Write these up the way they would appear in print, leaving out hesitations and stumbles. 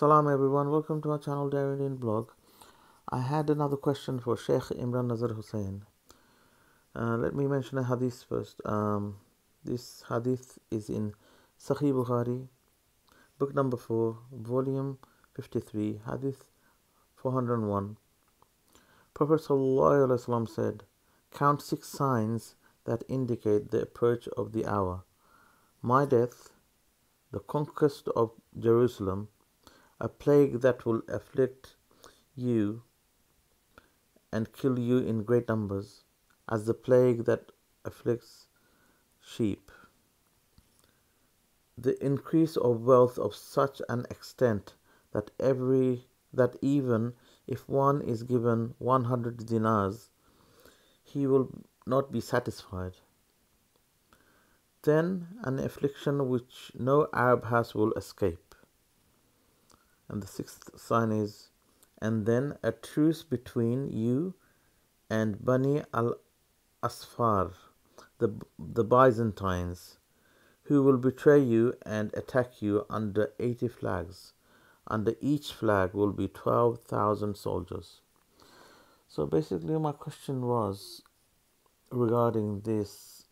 Salam everyone, welcome to my channel DaringDeen Vlog. I had another question for Sheikh Imran Nazar Hussain. Let me mention a hadith first. This hadith is in Sahih Bukhari, book number 4, volume 53, hadith 401. Prophet Sallallahu Alaihi Wasallam said, "Count 6 signs that indicate the approach of the hour: my death, the conquest of Jerusalem, a plague that will afflict you and kill you in great numbers, as the plague that afflicts sheep, the increase of wealth of such an extent that even if one is given 100 dinars, he will not be satisfied. Then an affliction which no Arab house will escape." And the 6th sign is, "And then a truce between you and Bani al-Asfar, the Byzantines, who will betray you and attack you under 80 flags. Under each flag will be 12,000 soldiers." So basically my question was regarding this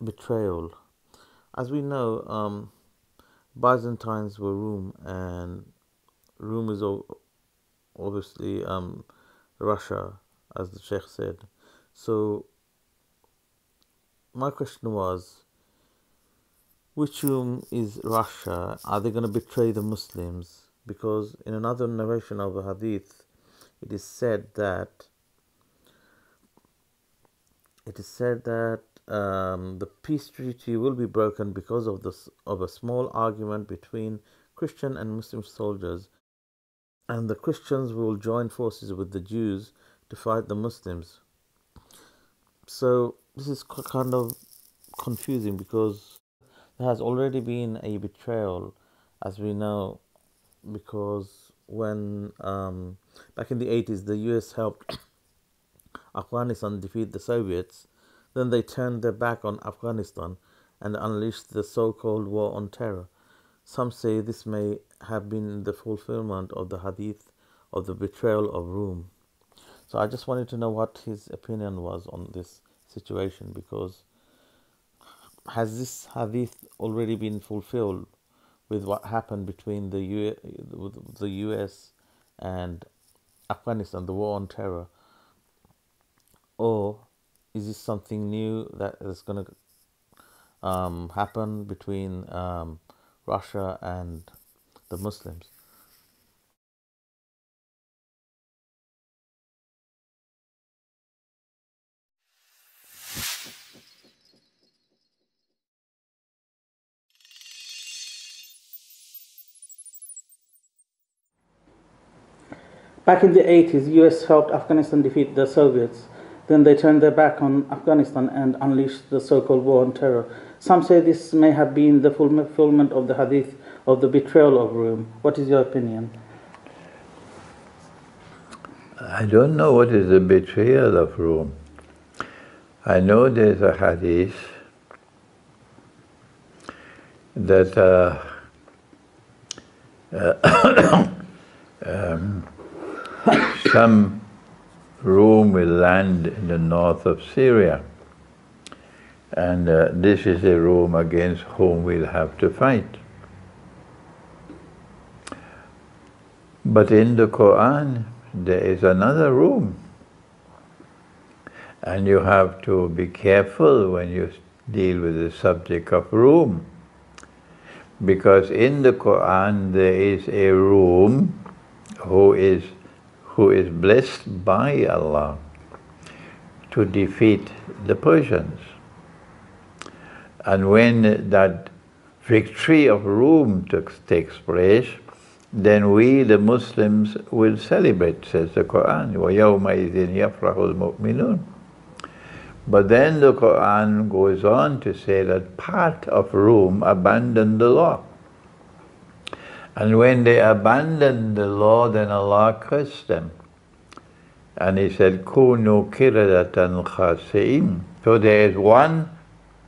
betrayal. As we know, Byzantines were Rum, and Rum is obviously Russia, as the Sheikh said. So my question was, which Rum is Russia? Are they going to betray the Muslims? Because in another narration of the hadith, it is said that the peace treaty will be broken because of a small argument between Christian and Muslim soldiers, and the Christians will join forces with the Jews to fight the Muslims. So this is kind of confusing, because there has already been a betrayal, as we know, because when back in the 80s the US helped Afghanistan defeat the Soviets. Then they turned their back on Afghanistan and unleashed the so-called war on terror. Some say this may have been the fulfillment of the hadith of the betrayal of Rum. So I just wanted to know what his opinion was on this situation, because has this hadith already been fulfilled with what happened between the US and Afghanistan, the war on terror? Or is this something new that is going to happen between Russia and the Muslims? Back in the 80s, US helped Afghanistan defeat the Soviets. Then they turned their back on Afghanistan and unleashed the so-called war on terror. Some say this may have been the fulfillment of the hadith of the betrayal of Rum. What is your opinion? I don't know what is the betrayal of Rum. I know there's a hadith that some Rum will land in the north of Syria, and this is a Rum against whom we'll have to fight. But in the Quran there is another Rum, and you have to be careful when you deal with the subject of Rum, because in the Quran there is a Rum who is blessed by Allah to defeat the Persians. And when that victory of Rum takes place, then we, the Muslims, will celebrate, says the Quran. وَيَوْمَئِذٍ يَفْرَحُ الْمُؤْمِنُونَ. But then the Quran goes on to say that part of Rum abandoned the law. And when they abandoned the law, then Allah cursed them. And He said, "Kunu kiradatan khasein." So there is one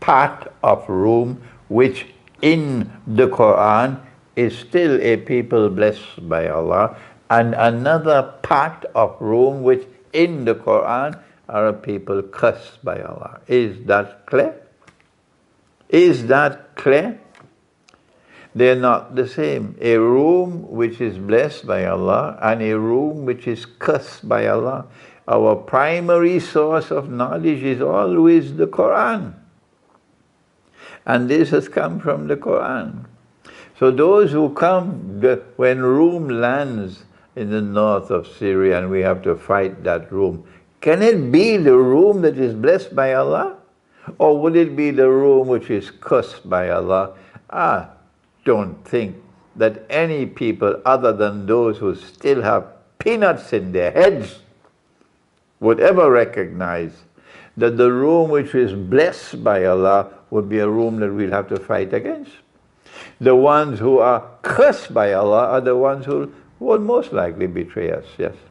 part of Rum which in the Quran is still a people blessed by Allah, and another part of Rome which in the Quran are a people cursed by Allah. Is that clear? Is that clear? They are not the same. A room which is blessed by Allah and a room which is cursed by Allah. Our primary source of knowledge is always the Quran. And this has come from the Quran. So those who come, when Rum lands in the north of Syria and we have to fight that Rum, can it be the Rum that is blessed by Allah? Or would it be the Rum which is cursed by Allah? Ah, don't think that any people other than those who still have peanuts in their heads would ever recognize that the room which is blessed by Allah would be a room that we'll have to fight against. The ones who are cursed by Allah are the ones who will most likely betray us, yes.